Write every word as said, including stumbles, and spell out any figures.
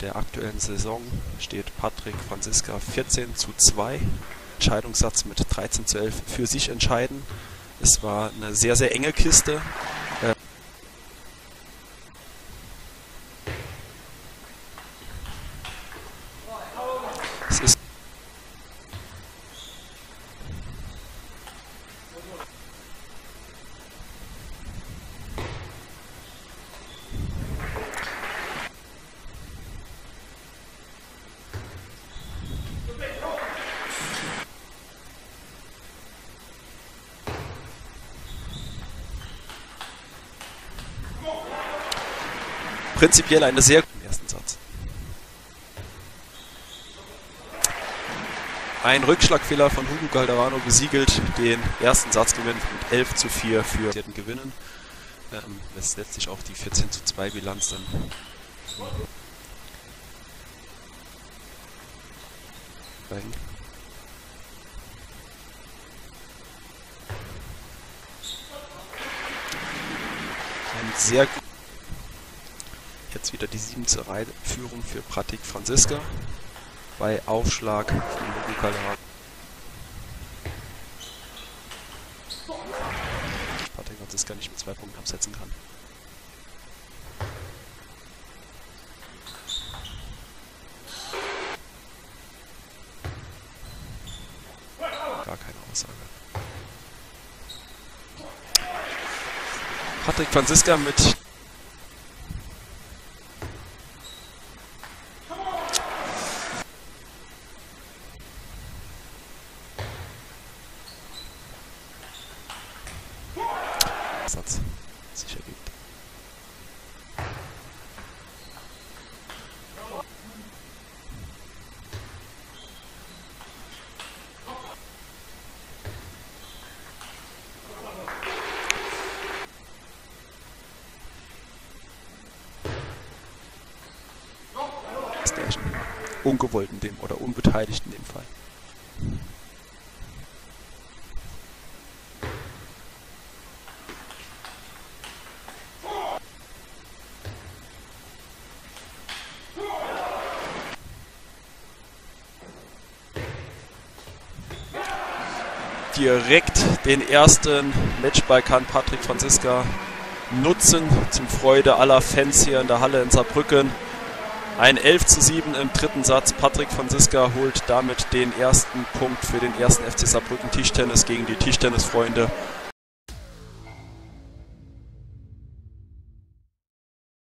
der aktuellen Saison steht Patrick Franziska vierzehn zu zwei, Entscheidungssatz mit dreizehn zu elf für sich entscheiden. Es war eine sehr, sehr enge Kiste. Es ist prinzipiell eine sehr gute im ersten Satz. Ein Rückschlagfehler von Hugo Calderano besiegelt den ersten Satz gewinnt mit elf zu vier für den Gewinnen. Ähm, das letztlich auch die vierzehn zu zwei Bilanz dann. Zeigen. Ein sehr gut. Jetzt wieder die siebte Reihenführung für Patrick Franziska bei Aufschlag von Hugo Calderano. Patrick Franziska nicht mit zwei Punkten absetzen kann. Gar keine Aussage. Patrick Franziska mit Satz sich ergibt. Ungewollt in dem oder unbeteiligt in dem Fall. Direkt den ersten Matchball kann Patrick Franziska nutzen, zum Freude aller Fans hier in der Halle in Saarbrücken. Ein elf zu sieben im dritten Satz. Patrick Franziska holt damit den ersten Punkt für den ersten F C Saarbrücken Tischtennis gegen die Tischtennisfreunde.